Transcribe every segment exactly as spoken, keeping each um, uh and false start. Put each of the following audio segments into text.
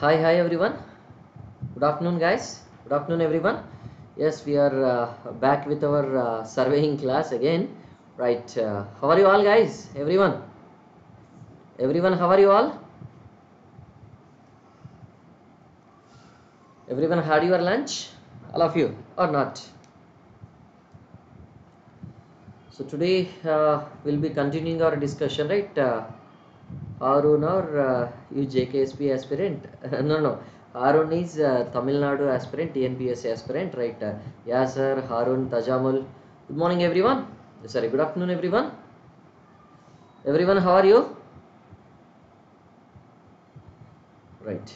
hi hi everyone, good afternoon guys, good afternoon everyone. Yes, we are uh, back with our uh, surveying class again, right? Uh, how are you all guys, everyone everyone how are you all? Everyone had your lunch, all of you, or not? So today uh, we'll be continuing our discussion, right? uh, Harun or uh, you J K S P aspirant? no, no. Harun is uh, Tamil Nadu aspirant, T N B S aspirant, right? Uh, yeah, sir. Harun, Tajamul. Good morning, everyone. Sorry, good afternoon, everyone. Everyone, how are you? Right.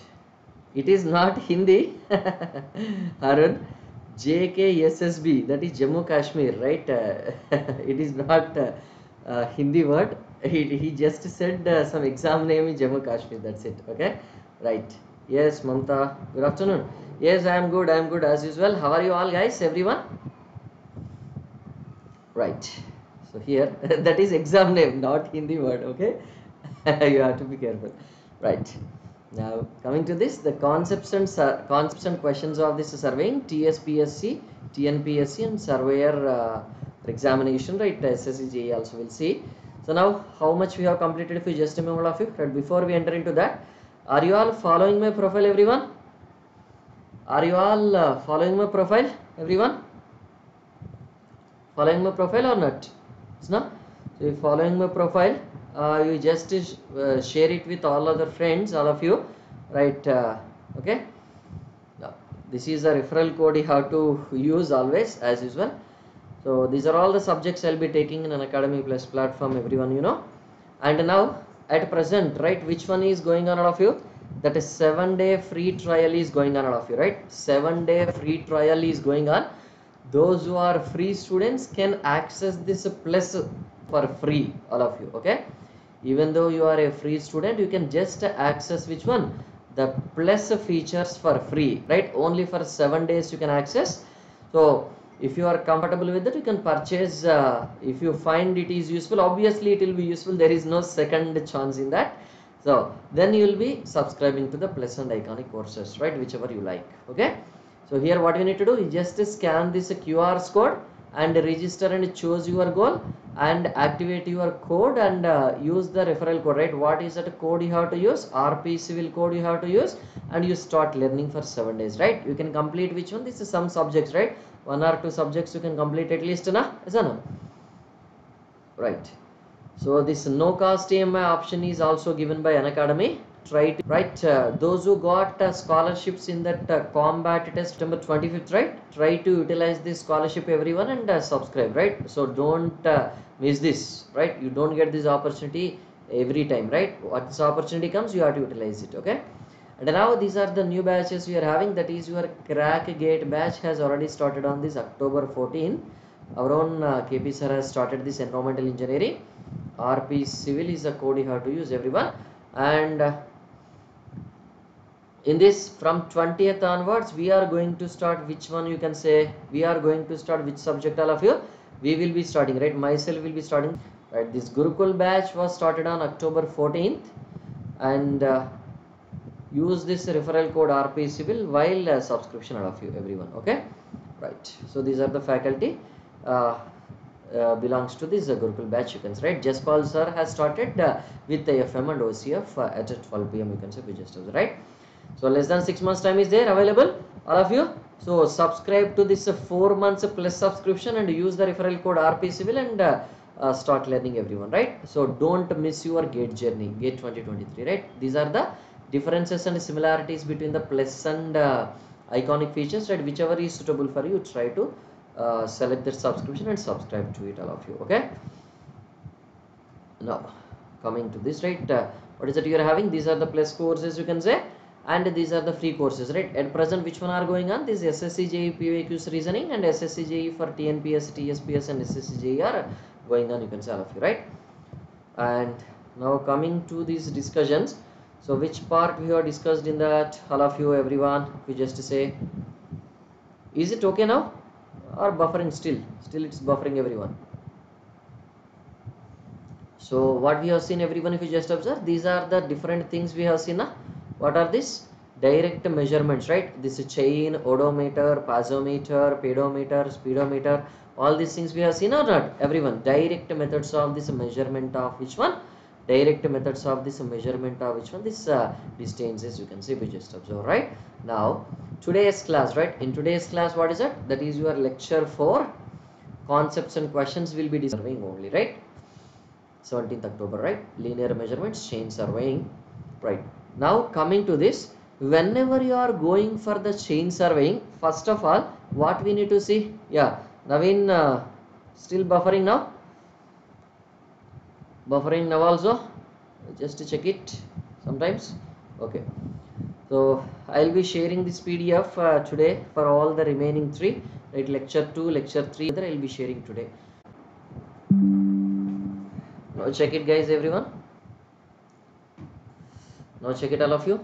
It is not Hindi, Harun. J K S S B, that is Jammu Kashmir, right? Uh, it is not uh, uh, Hindi word. He, he just said uh, some exam name in Jammu Kashmir, that's it. Okay, right. Yes, Mamta, good afternoon. Yes, I am good, I am good as usual. How are you all guys, everyone? Right. So here, that is exam name, not Hindi word, okay? You have to be careful. Right. Now, coming to this, the concepts and, concepts and questions of this surveying, T S P S C, T N P S C and Surveyor uh, examination, right? S S C J E also will see. So now, how much we have completed if you just remember all of you. But before we enter into that, are you all following my profile, everyone? Are you all uh, following my profile, everyone? Following my profile or not? It's not. So you following my profile, uh, you just uh, share it with all other friends, all of you, right? Uh, okay. Now, this is a referral code you have to use always, as usual. So these are all the subjects I'll be taking in an Unacademy Plus platform, everyone, you know. And now at present, right, which one is going on out of you? That is seven day free trial is going on out of you, right? Seven day free trial is going on. Those who are free students can access this plus for free, all of you, okay? Even though you are a free student, you can just access which one? The plus features for free, right? Only for seven days you can access. So if you are comfortable with it, you can purchase. Uh, if you find it is useful, obviously it will be useful. There is no second chance in that. So then you will be subscribing to the Plus and Iconic courses, right? Whichever you like. Okay. So here what you need to do is just scan this Q R code and register and choose your goal and activate your code and uh, use the referral code, right? What is that code you have to use? R P civil code you have to use, and you start learning for seven days, right? You can complete which one? This is some subjects, right? One or two subjects you can complete at least, na? Is that no? Right. So this no cost E M I option is also given by Unacademy. Try to, right? Uh, those who got uh, scholarships in that uh, combat test September twenty-fifth, right? Try to utilize this scholarship, everyone, and uh, subscribe, right? So don't uh, miss this, right? You don't get this opportunity every time, right? Once opportunity comes, you have to utilize it, okay? And now these are the new batches we are having. That is your crack gate batch has already started on this October fourteenth. Our own uh, K P sir has started this environmental engineering. R P civil is the code you have to use, everyone. And uh, in this, from twentieth onwards, we are going to start which one you can say, we are going to start which subject, all of you. We will be starting, right? Myself will be starting, right? This Gurukul batch was started on October fourteenth. And uh, use this referral code R P civil while uh, subscription, all of you, everyone, okay? Right. So these are the faculty uh, uh, belongs to this uh, Gurukul batch, you can say, right? Jaspal sir has started uh, with the F M and O C F uh, at twelve P M, you can say, register, right? So less than six months time is there available, all of you. So subscribe to this four months plus subscription and use the referral code R P civil and uh, uh, start learning, everyone, right? So don't miss your gate journey, gate twenty twenty-three, right? These are the differences and similarities between the plus and uh, iconic features, right? Whichever is suitable for you, try to uh, select the subscription and subscribe to it, all of you, okay? Now coming to this, right? Uh, what is it you are having? These are the plus courses, you can say. And these are the free courses, right? At present, which one are going on? This S S C J E P A Qs reasoning and S S C J E for T N P S, T S P S and S S C J E are going on, you can say, all of you, right? And now coming to these discussions. So which part we have discussed in that, all of you, everyone, we just say, is it okay now or buffering still? Still it's buffering, everyone. So what we have seen, everyone, if you just observe, these are the different things we have seen now. What are this? direct measurements, right? This chain, odometer, piezometer, pedometer, speedometer, all these things we have seen or not? Everyone, direct methods of this measurement of which one? Direct methods of this measurement of which one? This uh, distances, you can see, we just observe, right? Now, today's class, right? In today's class, what is it? That is your lecture for concepts and questions will be discussing only, right? seventeenth October, right? Linear measurements, chain surveying, right? Now, coming to this, whenever you are going for the chain surveying, first of all, what we need to see? Yeah, Naveen, uh, still buffering now? Buffering now also? Just to check it sometimes. Okay. So, I will be sharing this P D F uh, today for all the remaining three, right? Lecture two, Lecture three, I will be sharing today. Now, check it, guys, everyone. Now check it, all of you.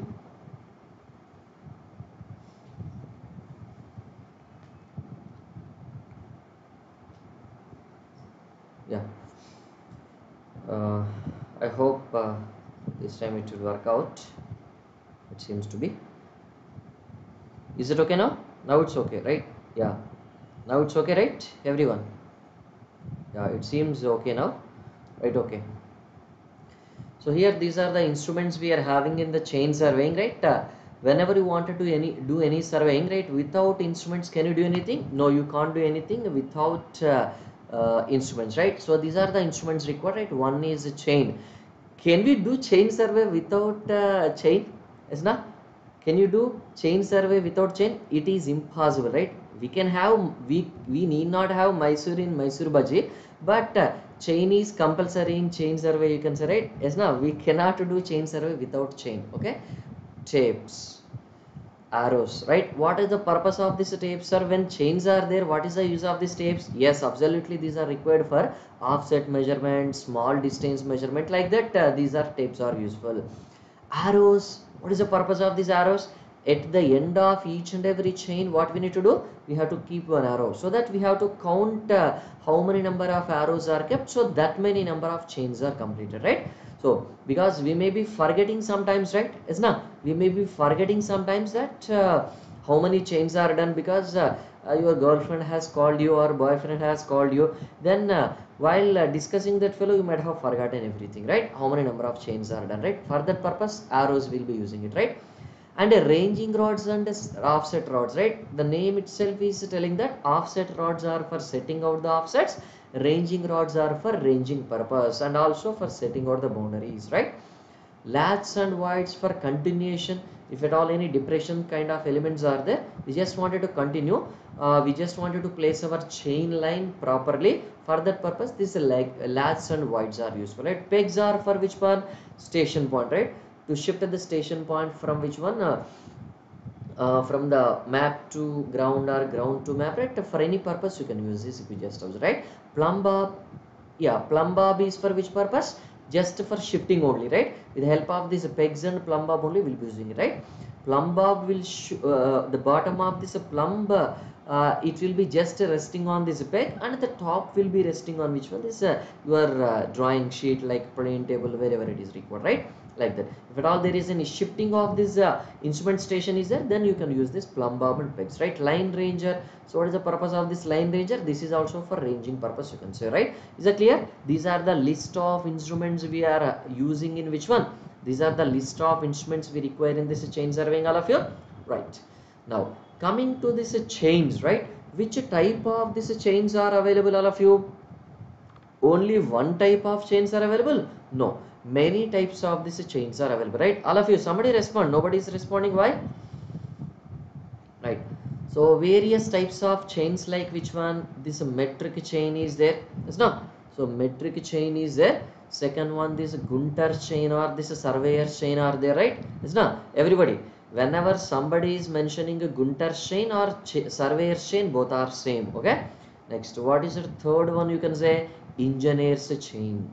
Yeah. Uh, I hope uh, this time it should work out. It seems to be. Is it okay now? Now it's okay, right? Yeah. Now it's okay, right, everyone? Yeah, it seems okay now. Right, okay. So here these are the instruments we are having in the chain surveying, right? Uh, whenever you want to do any do any surveying, right, without instruments can you do anything? No, you can't do anything without uh, uh, instruments, right? So these are the instruments required, right? One is a chain. Can we do chain survey without uh, chain? Isna? Can you do chain survey without chain? It is impossible, right? We can have, we, we need not have Mysore in Mysore Bhaji, but uh, chain is compulsory in chain survey, you can say, right? Yes, now we cannot do chain survey without chain, okay? Tapes, arrows, right? What is the purpose of this tapes, sir? When chains are there, what is the use of these tapes? Yes, absolutely, these are required for offset measurement, small distance measurement, like that. Uh, these are tapes are useful. Arrows, what is the purpose of these arrows? At the end of each and every chain, what we need to do? We have to keep one arrow, so that we have to count uh, how many number of arrows are kept, so that many number of chains are completed, right? So, because we may be forgetting sometimes, right? Isna? We may be forgetting sometimes that uh, how many chains are done, because uh, uh, your girlfriend has called you or boyfriend has called you. Then uh, while uh, discussing that fellow, you might have forgotten everything, right? How many number of chains are done, right? For that purpose, arrows will be using it, right? And uh, ranging rods and uh, offset rods, right? The name itself is telling that offset rods are for setting out the offsets, ranging rods are for ranging purpose and also for setting out the boundaries, right? Laths and voids for continuation. If at all any depression kind of elements are there, we just wanted to continue. Uh, we just wanted to place our chain line properly. For that purpose, these like laths and voids are useful, right? Pegs are for which one? Station point, right? To shift at the station point from which one? Uh, uh, from the map to ground or ground to map, right? For any purpose, you can use this if you just observe, right? Plumb bob, yeah, plumb bob is for which purpose? Just for shifting only, right? With the help of these pegs and plumb bob only, we'll be using it, right? Plumb bob will, sh uh, the bottom of this plumb, uh, it will be just resting on this peg, and the top will be resting on which one? This uh, your uh, drawing sheet, like plane table, wherever it is required, right? Like that. If at all there is any shifting of this uh, instrument station is there, then you can use this plumb bob and pegs, right? Line ranger. So what is the purpose of this line ranger? This is also for ranging purpose, you can say, right? Is it clear? These are the list of instruments we are uh, using in which one? These are the list of instruments we require in this chain surveying, all of you, right? Now coming to this uh, chains, right? Which type of this uh, chains are available, all of you? Only one type of chains are available? No. Many types of these chains are available, right? All of you, somebody respond. Nobody is responding. Why? Right. So various types of chains, like which one? This metric chain is there. It's not. So metric chain is there. Second one, this Gunter's chain or this Surveyor's chain are there, right? It's not. Everybody. Whenever somebody is mentioning a Gunter's chain or ch Surveyor's chain, both are same. Okay. Next, what is the third one? You can say Engineer's chain.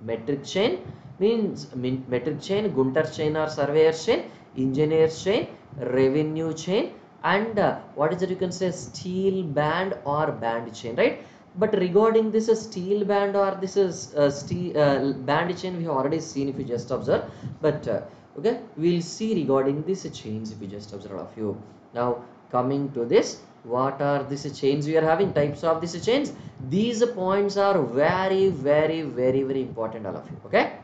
Metric chain means metric chain, Gunter's chain or Surveyor's chain, Engineer's chain, Revenue chain, and uh, what is it, you can say, steel band or band chain, right? But regarding this uh, steel band or this is uh, steel uh, band chain, we have already seen if you just observe. But uh, okay, we'll see regarding these uh, chains if you just observe a few. Now coming to this, what are these uh, chains we are having? Types of these uh, chains. These uh, points are very, very, very, very important. All of you, okay?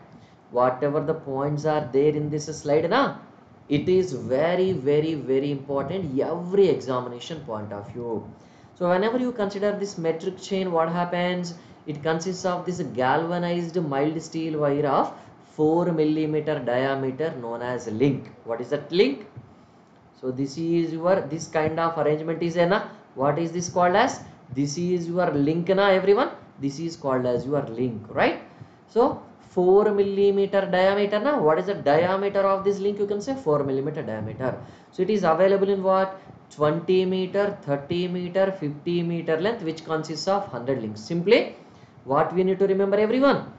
Whatever the points are there in this uh, slide, na, it is very, very, very important. Every examination point of view. So whenever you consider this metric chain, what happens? It consists of this galvanized mild steel wire of four millimeter diameter known as link. What is that link? So this is your, this kind of arrangement is a, na, what is this called as? This is your link, na everyone. This is called as your link, right? So four millimeter diameter, na, what is the diameter of this link? You can say four millimeter diameter. So it is available in what? twenty meter, thirty meter, fifty meter length, which consists of one hundred links. Simply what we need to remember, everyone,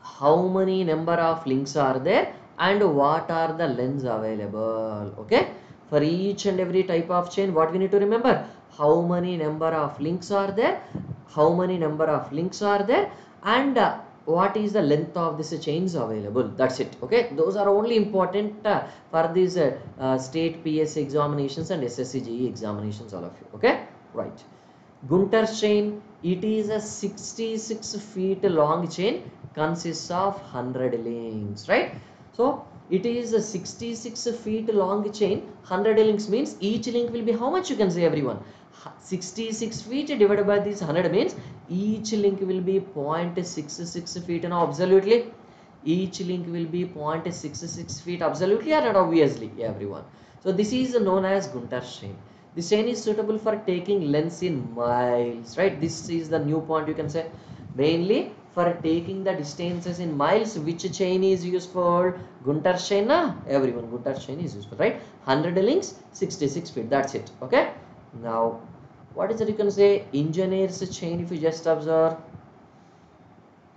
how many number of links are there and what are the lengths available. Okay, for each and every type of chain, what we need to remember, how many number of links are there, how many number of links are there, and uh, what is the length of this chains available. That's it. Okay, those are only important uh, for these uh, uh, state P S examinations and S S C J E examinations, all of you. Okay, right. Gunter's chain, it is a sixty-six feet long chain, consists of one hundred links, right? So it is a sixty-six feet long chain. One hundred links means each link will be how much? You can say, everyone, sixty-six feet divided by these one hundred means each link will be zero point six six feet. And absolutely each link will be zero point six six feet, absolutely and obviously, everyone. So this is known as Gunter's chain. This chain is suitable for taking lengths in miles, right? This is the new point, you can say. Mainly for taking the distances in miles, which chain is useful? Gunter's chain, na everyone. Gunter's chain is useful, right? one hundred links, sixty-six feet, that's it. Okay, now what is it? You can say engineer's chain if you just observe.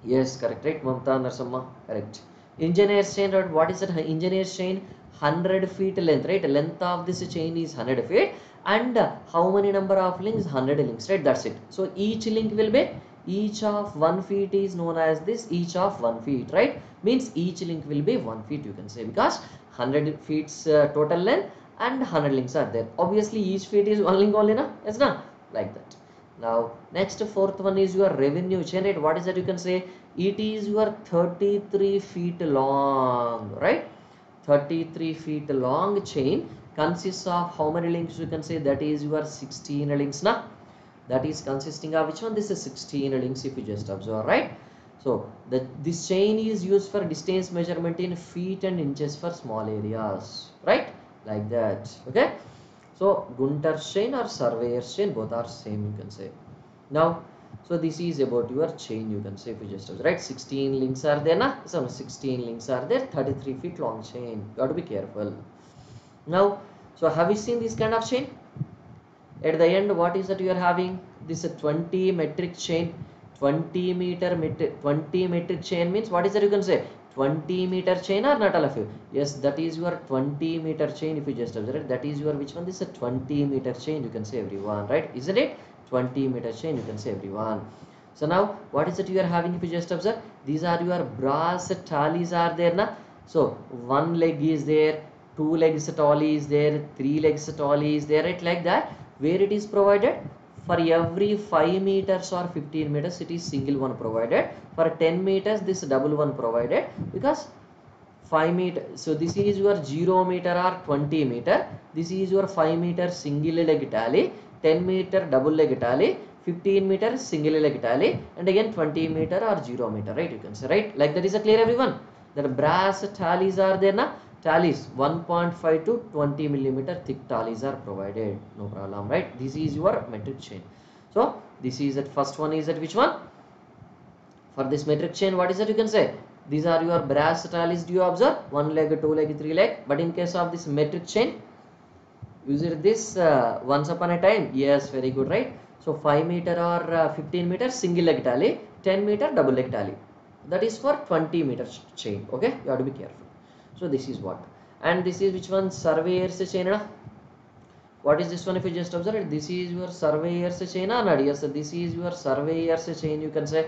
Yes, correct, right? Mamta, Narsamma, correct. Engineer's chain, right? What is that? Engineer's chain, one hundred feet length, right? Length of this chain is one hundred feet, and how many number of links? one hundred links, right? That's it. So each link will be, each of one feet is known as this, each of one feet, right? Means each link will be one feet, you can say, because one hundred feet's uh, total length and one hundred links are there. Obviously each feet is one link only, na? Yes, na? Like that. Now next, fourth one is your revenue chain, right? What is that? You can say it is your thirty-three feet long, right? Thirty-three feet long chain consists of how many links? You can say that is your sixteen links, na? That is consisting of which one? This is sixteen links if you just observe, right? So the, this chain is used for distance measurement in feet and inches for small areas, right? Like that. Okay, so Gunter's chain or Surveyor's chain, both are same, you can say. Now so this is about your chain, you can say, if you just observe, right? sixteen links are there, na? So sixteen links are there, thirty-three feet long chain. You have to be careful. Now so have you seen this kind of chain? At the end, what is that you are having? This is a twenty metric chain, twenty meter metric, twenty metric chain means what is that? You can say twenty meter chain or not, all of you? Yes, that is your twenty meter chain if you just observe. That is your which one? This is a twenty meter chain, you can say, everyone, right? Isn't it? twenty meter chain, you can say, everyone. So now what is that you are having if you just observe? These are your brass tallies are there, na? So one leg is there, two legs tally is there, three legs tally is there, right? Like that. Where it is provided? For every five meters or fifteen meters, it is single one provided. For ten meters, this double one provided, because five meter, so this is your zero meter or twenty meter, this is your five meter single leg tally, ten meter double leg tally, fifteen meter single leg tally, and again twenty meter or zero meter, right? You can say, right? Like that. Is clear, everyone? There are brass tallies are there, na? Tallies one point five to twenty millimeter thick tallies are provided, no problem, right? This is your metric chain. So this is that first one is that which one? For this metric chain, what is that? You can say these are your brass tallies. Do you observe? One leg, two leg, three leg. But in case of this metric chain, use it this uh, once upon a time. Yes, very good, right? So five meter or uh, fifteen meter single leg tally, ten meter double leg tally. That is for twenty meter chain. Okay, you have to be careful. So this is what, and this is which one? Surveyor's chain, na? What is this one? If you just observe it, this is your surveyor's chain or nadir. So this is your surveyor's chain, you can say.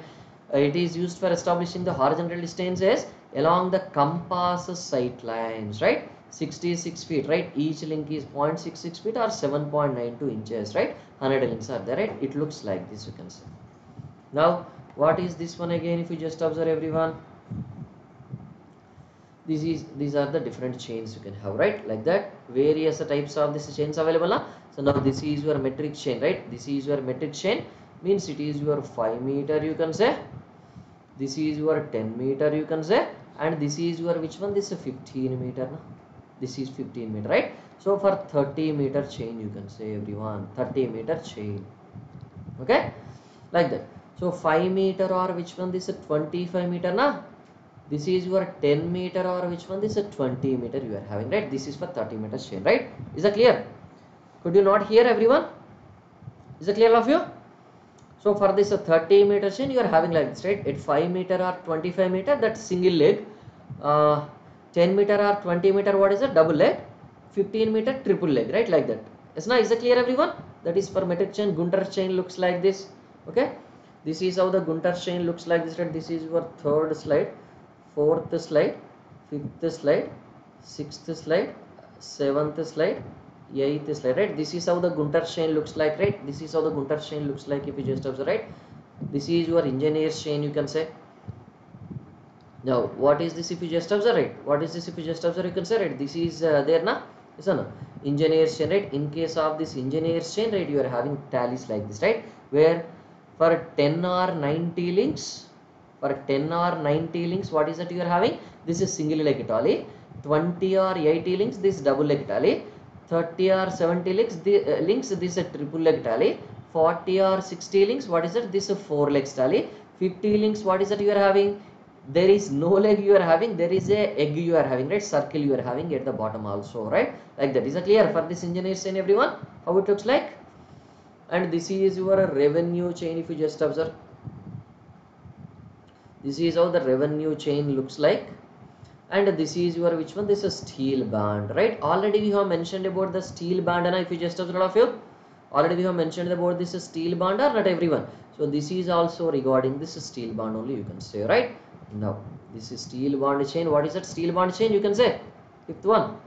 Uh, it is used for establishing the horizontal distances along the compass sight lines, right? Sixty-six feet, right? Each link is zero point six six feet or seven point nine two inches, right? one hundred links are there, right? It looks like this, you can say. Now what is this one again? If you just observe everyone, this is these are the different chains you can have, right? Like that, various types of this chains available now. So now this is your metric chain, right? This is your metric chain, means it is your five meter, you can say. This is your ten meter, you can say. And this is your which one? This is fifteen meter. This is fifteen meter, right? So for thirty meter chain, you can say everyone, thirty meter chain, okay, like that. So five meter or which one? This is twenty-five meter, na? This is your ten meter or which one? This is twenty meter you are having, right? This is for thirty meter chain, right? Is that clear? Could you not hear everyone? Is that clear of you? So for this uh, thirty meter chain you are having like this, right? At five meter or twenty-five meter, that single leg, uh, ten meter or twenty meter, what is it? Double leg, fifteen meter triple leg, right? Like that. Yes, now is it clear everyone? That is for metric chain. Gunter's chain looks like this, okay? This is how the Gunter's chain looks like this, right? This is your third slide, fourth slide, fifth slide, sixth slide, seventh slide, eighth slide, right? This is how the Gunter's chain looks like, right? This is how the Gunter's chain looks like, if you just observe, right? This is your engineer's chain, you can say. Now what is this? If you just observe, right? What is this? If you just observe, you can say, right? This is uh, there, na? Yes or no? Engineer's chain, right? In case of this engineer's chain, right, you are having tallies like this, right? Where for ten or ninety links, for ten or ninety links, what is that you are having? This is single leg tally. Twenty or eighty links, this double leg tally. Thirty or seventy links, the, uh, links, this is a triple leg tally. Forty or sixty links, what is it? This is a four legs tally. Fifty links, what is that you are having? There is no leg you are having, there is a egg you are having, right? Circle you are having at the bottom also, right? Like that. Is that clear for this engineer's chain everyone, how it looks like? And this is your revenue chain, if you just observe. This is how the revenue chain looks like. And this is your which one? This is steel band, right? Already we have mentioned about the steel band, and if you just observe, all of you already we have mentioned about this steel band, or not everyone? So this is also regarding this steel band only, you can say, right? Now this is steel band chain. What is that steel band chain? You can say fifth one.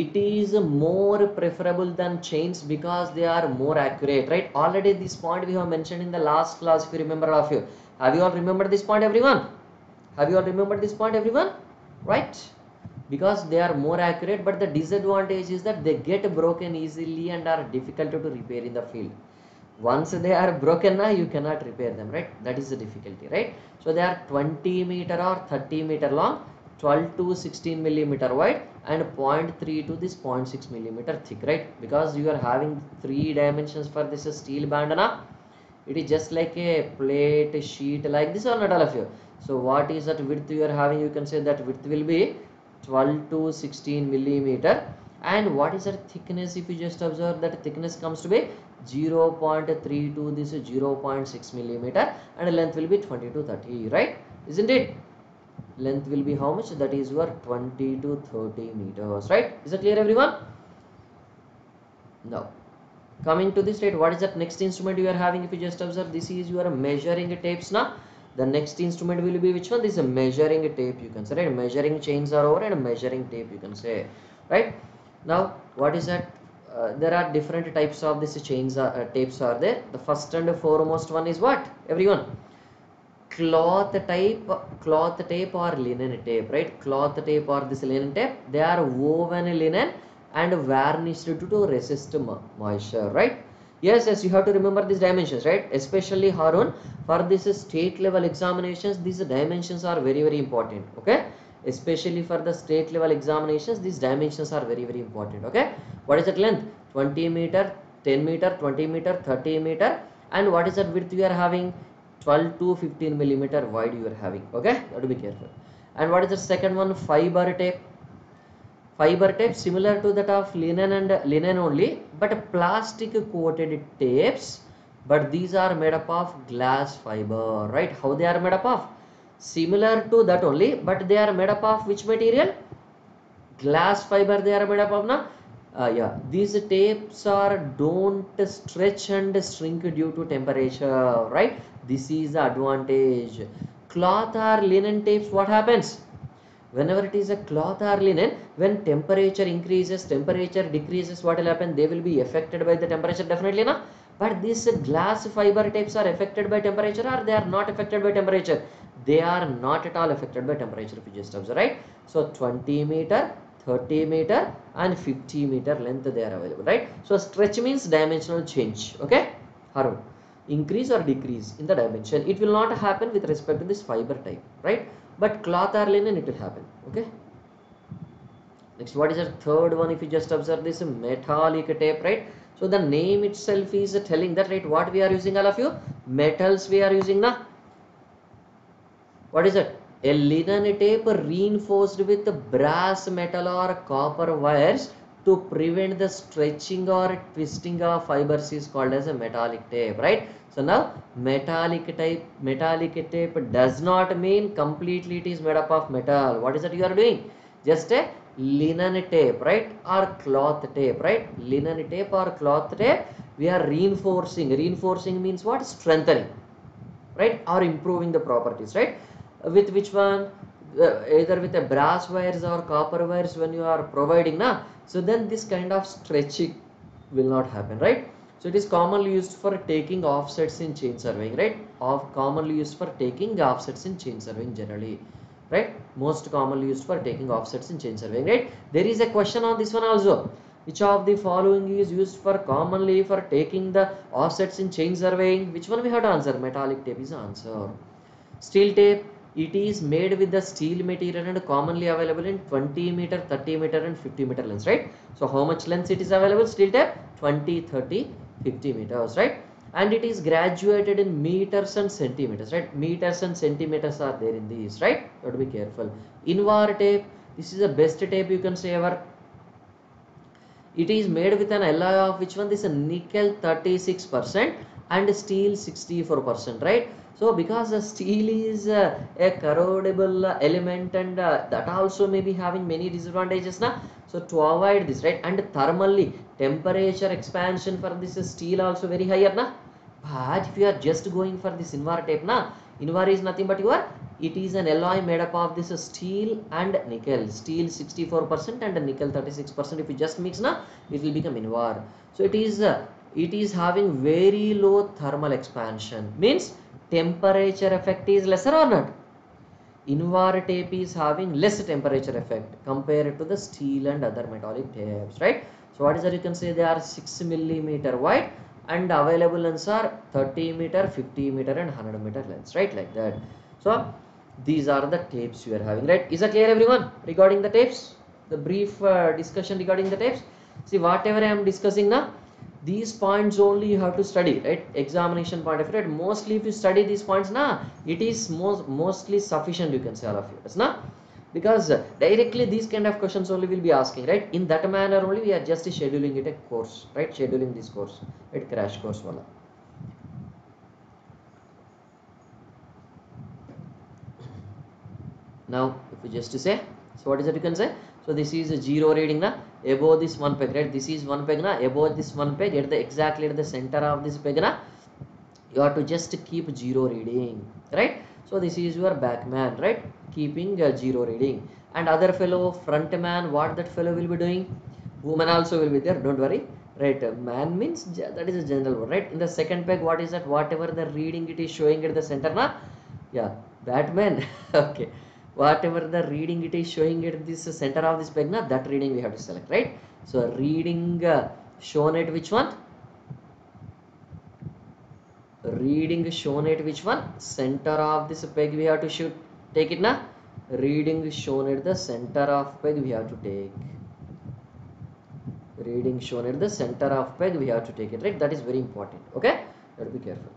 It is more preferable than chains because they are more accurate, right? Already this point we have mentioned in the last class, if you remember, all of you. Have you all remembered this point everyone? Have you all remembered this point everyone? Right? Because they are more accurate, but the disadvantage is that they get broken easily and are difficult to repair in the field. Once they are broken, now you cannot repair them, right? That is the difficulty, right? So they are twenty meter or thirty meter long, twelve to sixteen millimeter wide, and zero point three to this zero point six millimeter thick, right? Because you are having three dimensions for this steel bandana. It is just like a plate sheet like this, or not, all of you? So what is that width you are having? You can say that width will be twelve to sixteen millimeter. And what is that thickness? If you just observe, that thickness comes to be zero point three to this zero point six millimeter, and length will be twenty to thirty, right? Isn't it? Length will be how much? That is your twenty to thirty meters, right? Is that clear everyone? Now coming to this, right, what is that next instrument you are having? If you just observe, this is your measuring tapes, now. The next instrument will be which one? This is a measuring tape, you can say, right? Measuring chains are over, and measuring tape, you can say, right? Now what is that? Uh, there are different types of this chains are, uh, tapes are there. The first and foremost one is what everyone? Cloth type, cloth tape or linen tape, right? Cloth tape or this linen tape, they are woven linen and varnished to, to resist moisture, right? Yes, yes, you have to remember these dimensions, right? Especially Harun, for this state level examinations, these dimensions are very, very important, okay? Especially for the state level examinations, these dimensions are very, very important, okay? What is that length? twenty meter, ten meter, twenty meter, thirty meter. And what is that width you are having? twelve to fifteen millimeter wide you are having, okay? You have to be careful. And what is the second one? Fiber tape. Fiber tape, similar to that of linen and uh, linen only, but plastic coated tapes, but these are made up of glass fiber, right? How they are made up of? Similar to that only, but they are made up of which material? Glass fiber they are made up of, na? Uh, yeah, these tapes are don't stretch and shrink due to temperature, right? This is the advantage. Cloth or linen tapes, what happens? Whenever it is a cloth or linen, when temperature increases, temperature decreases, what will happen? They will be affected by the temperature, definitely, na? But these glass fiber tapes are affected by temperature, or they are not affected by temperature? They are not at all affected by temperature, if you just observe, right? So twenty meter, thirty meter and fifty meter length they are available, right? So stretch means dimensional change. Okay, Harun, increase or decrease in the dimension, it will not happen with respect to this fiber type, right? But cloth or linen, it will happen. Okay, next, what is the third one? If you just observe this metallic tape, right? So the name itself is telling that, right? What we are using, all of you? Metals we are using, na? What is it? A linen tape reinforced with brass, metal or copper wires to prevent the stretching or twisting of fibers is called as a metallic tape, right? So now metallic type, metallic tape does not mean completely it is made up of metal. What is that you are doing? Just a linen tape, right? Or cloth tape, right? Linen tape or cloth tape, we are reinforcing. Reinforcing means what? Strengthening, right? Or improving the properties, right? With which one? Uh, either with a brass wires or copper wires when you are providing, na? So then this kind of stretching will not happen, right? So it is commonly used for taking offsets in chain surveying, right? Of commonly used for taking offsets in chain surveying generally, right? Most commonly used for taking offsets in chain surveying, right? There is a question on this one also. Which of the following is used for commonly for taking the offsets in chain surveying? Which one we have to answer? Metallic tape is the answer. Steel tape. It is made with the steel material and commonly available in twenty meter, thirty meter and fifty meter lengths, right? So how much length it is available? Steel tape twenty, thirty, fifty meters, right? And it is graduated in meters and centimeters, right? Meters and centimeters are there in these, right? You have to be careful. Invar tape, this is the best tape you can say ever. It is made with an alloy of which one? This is nickel thirty-six percent and steel sixty-four percent, right? So because the steel is uh, a corrodable uh, element and uh, that also may be having many disadvantages, na? So to avoid this, right? And thermally, temperature expansion for this steel also very higher, na? But if you are just going for this Invar tape, na? Invar is nothing but your, it is an alloy made up of this steel and nickel. Steel sixty-four percent and nickel thirty-six percent. If you just mix, na? It will become Invar. So it is, uh, it is having very low thermal expansion. Means temperature effect is lesser or not? Invar tape is having less temperature effect compared to the steel and other metallic tapes, right? So what is that you can say? They are six millimeter wide and available lengths are thirty meter, fifty meter and one hundred meter lengths, right? Like that. So these are the tapes you are having, right? Is that clear everyone regarding the tapes? The brief uh, discussion regarding the tapes. See, whatever I am discussing now, these points only you have to study, right? Examination point of it, right? Mostly if you study these points, na, it is most mostly sufficient, you can say, all of you, yes, na? Because directly these kind of questions only will be asking, right? In that manner only we are just scheduling it a course, right? Scheduling this course, right? Crash course, voila. Now if you just say, so what is it you can say? So this is a zero reading, na? Above this one peg, right? This is one peg, na? Above this one peg, at the exactly at the center of this peg, na? You have to just keep zero reading, right? So this is your back man, right? Keeping uh, zero reading. And other fellow front man, what that fellow will be doing? Woman also will be there, don't worry, right? Man means that is a general word, right? In the second peg, what is that? Whatever the reading it is showing at the center, na? Yeah, that man. Okay. Whatever the reading it is showing at this center of this peg, na, that reading we have to select, right? So reading uh, shown at which one? Reading shown at which one? Center of this peg we have to shoot. Take it, na? Reading shown at the center of peg we have to take. Reading shown at the center of peg we have to take it, right? That is very important. Okay, you have to be careful.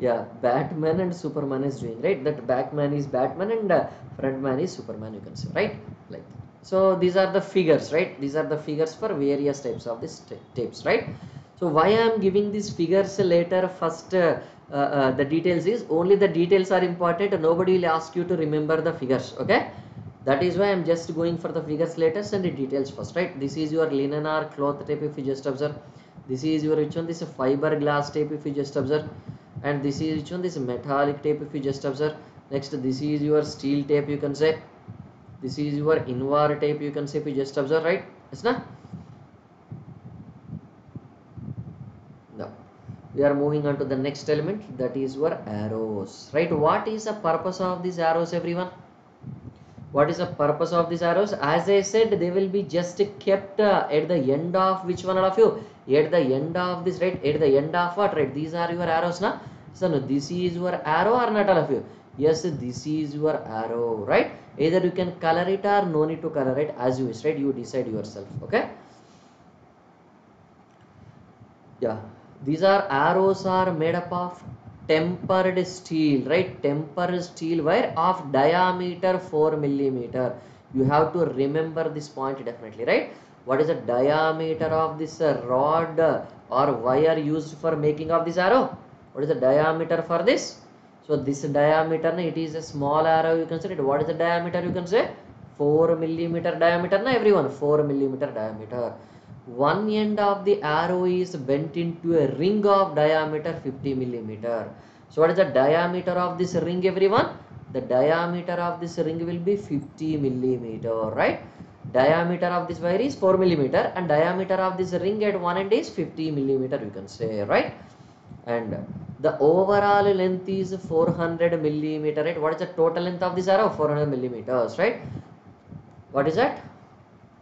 Yeah, Batman and Superman is doing, right? That Batman is Batman and uh, front man is Superman, you can say, right? Like that. So these are the figures, right? These are the figures for various types of these tapes, right? So why I am giving these figures later? First uh, uh, uh, the details is only the details are important. Nobody will ask you to remember the figures, okay? That is why I'm just going for the figures later and the details first, right? This is your linen or cloth tape if you just observe. This is your which one? This is fiberglass tape if you just observe. And this is which one? This is metallic tape if you just observe. Next, this is your steel tape you can say. This is your Invar tape you can say if you just observe, right? Yes, na? Now, we are moving on to the next element, that is your arrows, right? What is the purpose of these arrows, everyone? What is the purpose of these arrows? As I said, they will be just kept uh, at the end of which one of you? At the end of this, right? At the end of what, right? These are your arrows, na? So, no, this is your arrow or not all of you? Yes, this is your arrow, right? Either you can color it or no need to color it as you wish, right? You decide yourself, okay? Yeah, these are arrows are made up of tempered steel, right? Tempered steel wire of diameter four millimeter. You have to remember this point definitely, right? What is the diameter of this rod or wire used for making of this arrow? What is the diameter for this? So this diameter, it is a small arrow you can say. What is the diameter you can say? four millimeter diameter, na everyone? four millimeter diameter. One end of the arrow is bent into a ring of diameter fifty millimeter. So what is the diameter of this ring, everyone? The diameter of this ring will be fifty millimeter, right? Diameter of this wire is four millimeter and diameter of this ring at one end is fifty millimeter you can say, right? And the overall length is four hundred millimeter, right? What is the total length of this arrow? four hundred millimeters, right? What is that?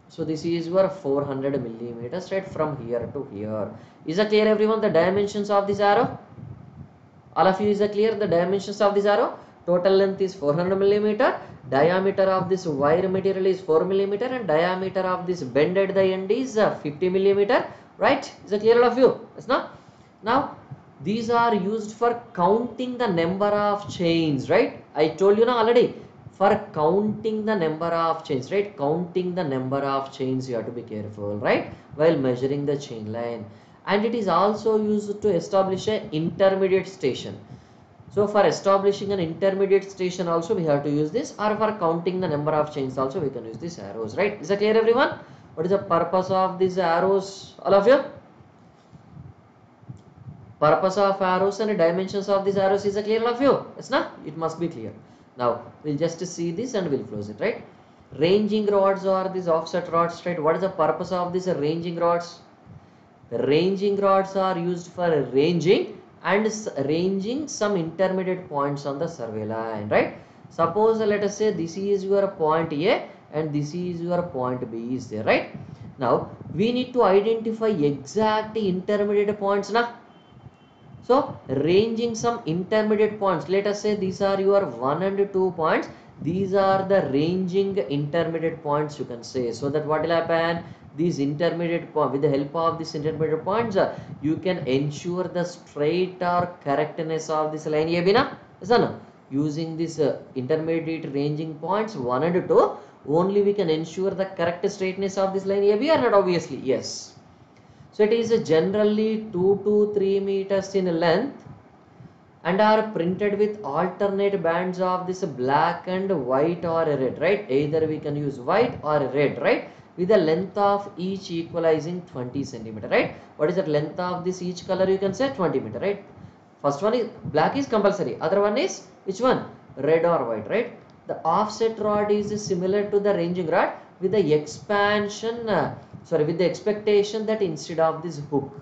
So this is your four hundred millimeters, right? From here to here. Is that clear, everyone? The dimensions of this arrow? All of you, is that clear? The dimensions of this arrow? Total length is four hundred millimeter. Diameter of this wire material is four millimeter. And diameter of this bend at the end is fifty millimeter, right? Is that clear, all of you? Yes, no? Now, these are used for counting the number of chains, right? I told you now already, for counting the number of chains, right? Counting the number of chains, you have to be careful, right? While measuring the chain line. And it is also used to establish an intermediate station. So for establishing an intermediate station also we have to use this, or for counting the number of chains also we can use these arrows, right? Is that clear, everyone? What is the purpose of these arrows, all of you? Purpose of arrows and dimensions of these arrows, is a clear of you? Yes, na? It must be clear. Now, we'll just see this and we'll close it, right? Ranging rods or these offset rods, right? What is the purpose of these ranging rods? Ranging rods are used for ranging and ranging some intermediate points on the survey line, right? Suppose, let us say this is your point A and this is your point B is there, right? Now, we need to identify exact intermediate points, na? So, ranging some intermediate points, let us say these are your one and two points, these are the ranging intermediate points you can say. So that what will happen, these intermediate points, with the help of these intermediate points, you can ensure the straight or correctness of this line, is that no? Using these uh, intermediate ranging points one and two, only we can ensure the correct straightness of this line, or not, obviously, yes. So it is generally two to three meters in length and are printed with alternate bands of this black and white or red, right? Either we can use white or red, right? With a length of each equalizing twenty centimeter, right? What is the length of this each color? You can say twenty meter, right? First one is black is compulsory. Other one is which one? Red or white, right? The offset rod is similar to the ranging rod with the expansion. Uh, Sorry, with the expectation that instead of this hook,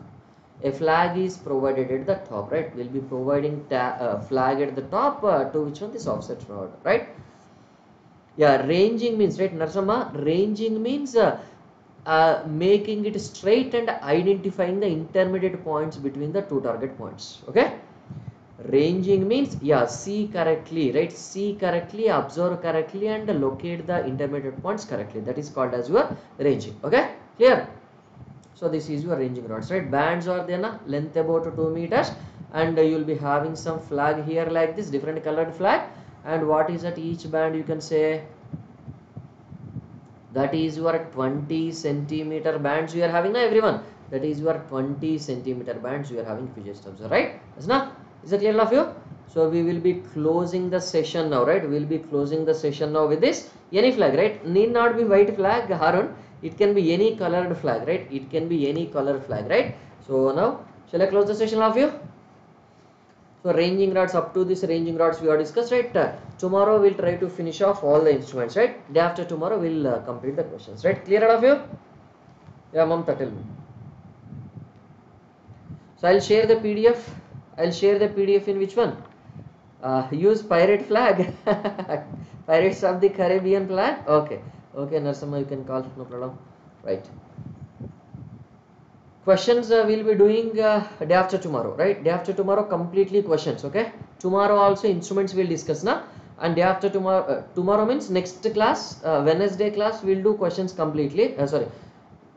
a flag is provided at the top, right? We'll be providing uh, flag at the top uh, to which one? This offset rod, right? Yeah, ranging means, right, Narsamma? Ranging means uh, uh, making it straight and identifying the intermediate points between the two target points, okay? Ranging means, yeah, see correctly, right? See correctly, observe correctly and locate the intermediate points correctly. That is called as your ranging, okay? Clear? So this is your ranging rods, right? Bands are there, na? Length about two meters and uh, you will be having some flag here like this, different colored flag, and what is at each band you can say, that is your twenty centimeter bands you are having, na everyone? That is your twenty centimeter bands you are having, if you just observe, right? Is that clear, all of you? So we will be closing the session now, right? We will be closing the session now with this any flag, right? Need not be white flag, Harun. It can be any colored flag, right? It can be any color flag, right? So now, shall I close the session of you? So ranging rods, up to this ranging rods we are discussed, right? Uh, tomorrow we'll try to finish off all the instruments, right? Day after tomorrow we'll uh, complete the questions, right? Clear out of you? Yeah, Mamta, tell me. So I'll share the P D F. I'll share the P D F in which one? Uh, use pirate flag. Pirates of the Caribbean flag. Okay. Okay, Narsamma, you can call. No problem. Right. Questions uh, we'll be doing uh, day after tomorrow, right? Day after tomorrow completely questions, okay? Tomorrow also instruments we'll discuss now, and day after tomorrow, uh, tomorrow means next class, uh, Wednesday class we'll do questions completely, uh, sorry,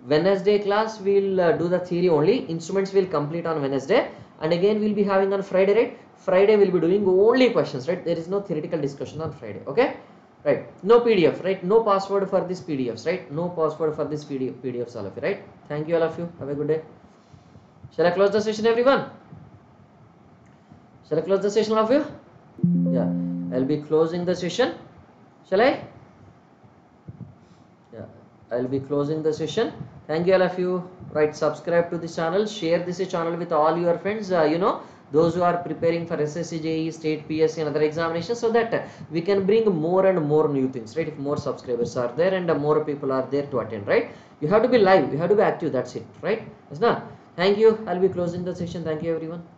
Wednesday class we'll uh, do the theory only, instruments will complete on Wednesday, and again we'll be having on Friday, right? Friday we'll be doing only questions, right? There is no theoretical discussion on Friday, okay? Right, no P D F, right? No password for these P D Fs, right? No password for this P D F, P D Fs, all of you, right? Thank you, all of you. Have a good day. Shall I close the session, everyone? Shall I close the session, all of you? Yeah, I'll be closing the session. Shall I? Yeah, I'll be closing the session. Thank you, all of you. Right, subscribe to the channel. Share this channel with all your friends, uh, you know. Those who are preparing for S S C J E, State P S C and other examinations, so that uh, we can bring more and more new things, right? If more subscribers are there and uh, more people are there to attend, right? You have to be live, you have to be active, that's it, right? That's not. Thank you. I'll be closing the session. Thank you, everyone.